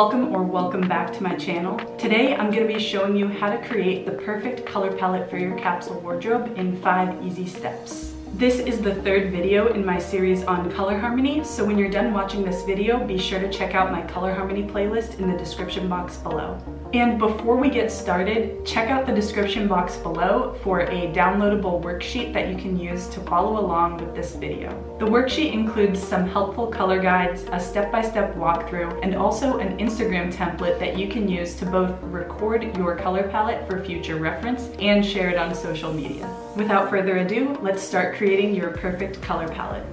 Welcome or welcome back to my channel. Today I'm going to be showing you how to create the perfect color palette for your capsule wardrobe in 5 easy steps. This is the third video in my series on color harmony, so when you're done watching this video, be sure to check out my color harmony playlist in the description box below. And before we get started, check out the description box below for a downloadable worksheet that you can use to follow along with this video. The worksheet includes some helpful color guides, a step-by-step walkthrough, and also an Instagram template that you can use to both record your color palette for future reference and share it on social media. Without further ado, let's start creating your perfect color palette.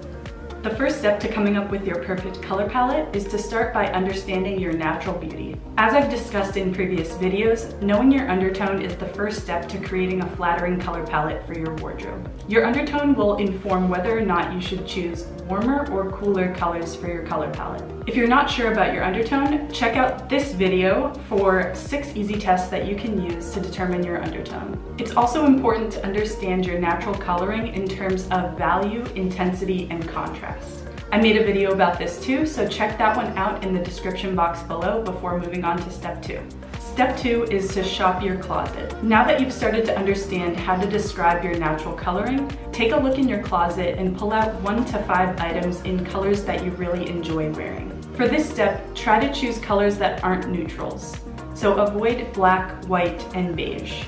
The first step to coming up with your perfect color palette is to start by understanding your natural beauty. As I've discussed in previous videos, knowing your undertone is the first step to creating a flattering color palette for your wardrobe. Your undertone will inform whether or not you should choose warmer or cooler colors for your color palette. If you're not sure about your undertone, check out this video for 6 easy tests that you can use to determine your undertone. It's also important to understand your natural coloring in terms of value, intensity, and contrast. I made a video about this too, so check that one out in the description box below before moving on to step 2. Step 2 is to shop your closet. Now that you've started to understand how to describe your natural coloring, take a look in your closet and pull out 1 to 5 items in colors that you really enjoy wearing. For this step, try to choose colors that aren't neutrals, so avoid black, white, and beige.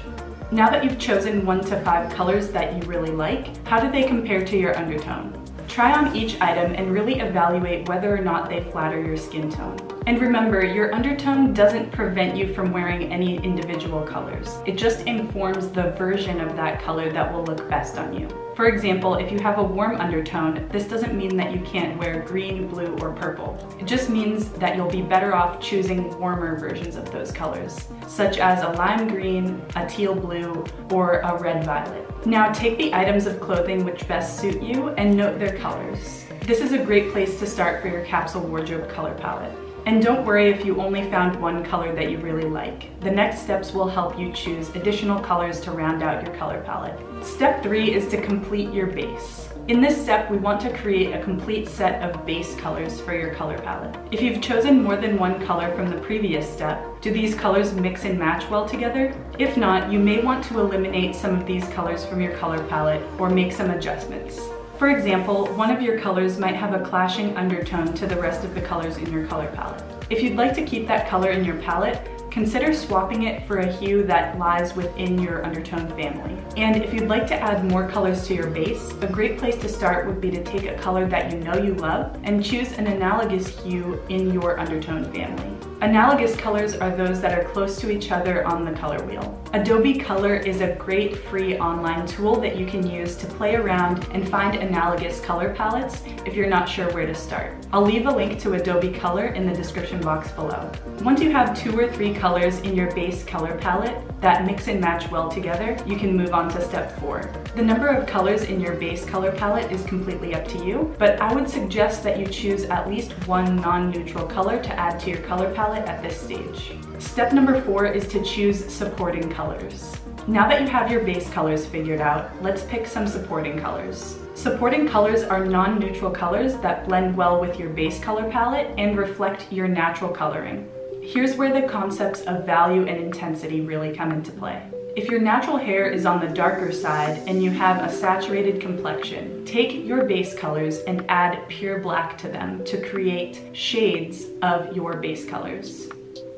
Now that you've chosen 1 to 5 colors that you really like, how do they compare to your undertone? Try on each item and really evaluate whether or not they flatter your skin tone. And remember, your undertone doesn't prevent you from wearing any individual colors. It just informs the version of that color that will look best on you. For example, if you have a warm undertone, this doesn't mean that you can't wear green, blue, or purple. It just means that you'll be better off choosing warmer versions of those colors, such as a lime green, a teal blue, or a red violet. Now take the items of clothing which best suit you and note their colors. This is a great place to start for your capsule wardrobe color palette. And don't worry if you only found one color that you really like. The next steps will help you choose additional colors to round out your color palette. Step 3 is to complete your base. In this step, we want to create a complete set of base colors for your color palette. If you've chosen more than one color from the previous step, do these colors mix and match well together? If not, you may want to eliminate some of these colors from your color palette or make some adjustments. For example, one of your colors might have a clashing undertone to the rest of the colors in your color palette. If you'd like to keep that color in your palette, consider swapping it for a hue that lies within your undertone family. And if you'd like to add more colors to your base, a great place to start would be to take a color that you know you love and choose an analogous hue in your undertone family. Analogous colors are those that are close to each other on the color wheel. Adobe Color is a great free online tool that you can use to play around and find analogous color palettes if you're not sure where to start. I'll leave a link to Adobe Color in the description box below. Once you have 2 or 3 colors in your base color palette that mix and match well together, you can move on to step 4. The number of colors in your base color palette is completely up to you, but I would suggest that you choose at least one non-neutral color to add to your color palette at this stage. Step number 4 is to choose supporting colors. Now that you have your base colors figured out, let's pick some supporting colors. Supporting colors are non-neutral colors that blend well with your base color palette and reflect your natural coloring. Here's where the concepts of value and intensity really come into play. If your natural hair is on the darker side and you have a saturated complexion, take your base colors and add pure black to them to create shades of your base colors.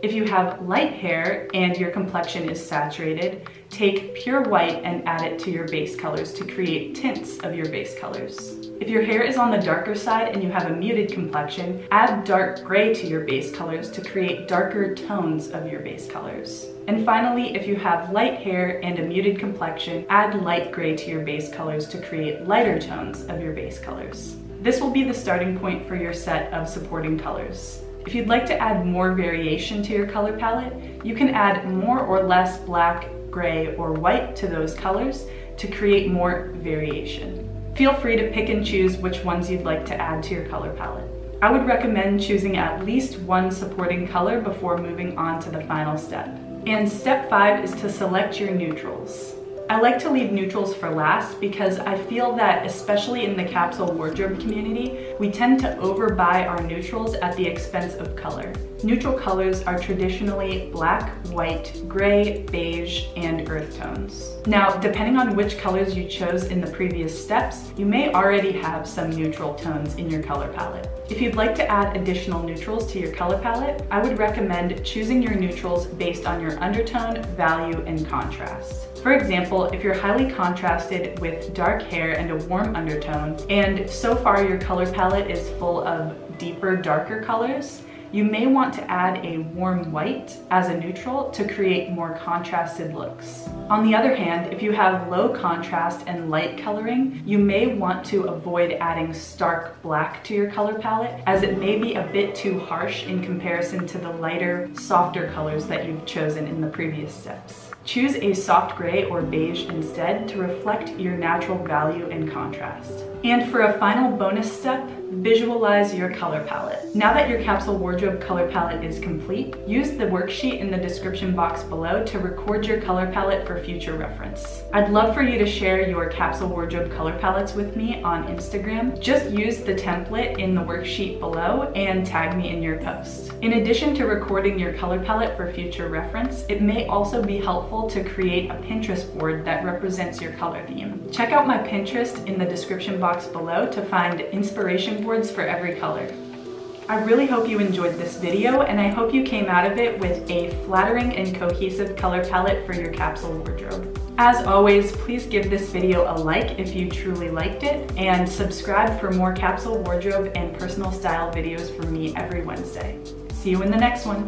If you have light hair and your complexion is saturated, take pure white and add it to your base colors to create tints of your base colors. If your hair is on the darker side and you have a muted complexion, add dark gray to your base colors to create darker tones of your base colors. And finally, if you have light hair and a muted complexion, add light gray to your base colors to create lighter tones of your base colors. This will be the starting point for your set of supporting colors. If you'd like to add more variation to your color palette, you can add more or less black, gray, or white to those colors to create more variation. Feel free to pick and choose which ones you'd like to add to your color palette. I would recommend choosing at least one supporting color before moving on to the final step. And step 5 is to select your neutrals. I like to leave neutrals for last because I feel that, especially in the capsule wardrobe community, we tend to overbuy our neutrals at the expense of color. Neutral colors are traditionally black, white, gray, beige, and earth tones. Now, depending on which colors you chose in the previous steps, you may already have some neutral tones in your color palette. If you'd like to add additional neutrals to your color palette, I would recommend choosing your neutrals based on your undertone, value, and contrast. For example, if you're highly contrasted with dark hair and a warm undertone, and so far your color palette is full of deeper, darker colors, you may want to add a warm white as a neutral to create more contrasted looks. On the other hand, if you have low contrast and light coloring, you may want to avoid adding stark black to your color palette, as it may be a bit too harsh in comparison to the lighter, softer colors that you've chosen in the previous steps. Choose a soft gray or beige instead to reflect your natural value and contrast. And for a final bonus step, visualize your color palette. Now that your capsule wardrobe color palette is complete, use the worksheet in the description box below to record your color palette for future reference. I'd love for you to share your capsule wardrobe color palettes with me on Instagram. Just use the template in the worksheet below and tag me in your post. In addition to recording your color palette for future reference, it may also be helpful to create a Pinterest board that represents your color theme. Check out my Pinterest in the description box below to find inspiration boards for every color. I really hope you enjoyed this video, and I hope you came out of it with a flattering and cohesive color palette for your capsule wardrobe. As always, please give this video a like if you truly liked it, and subscribe for more capsule wardrobe and personal style videos from me every Wednesday. See you in the next one.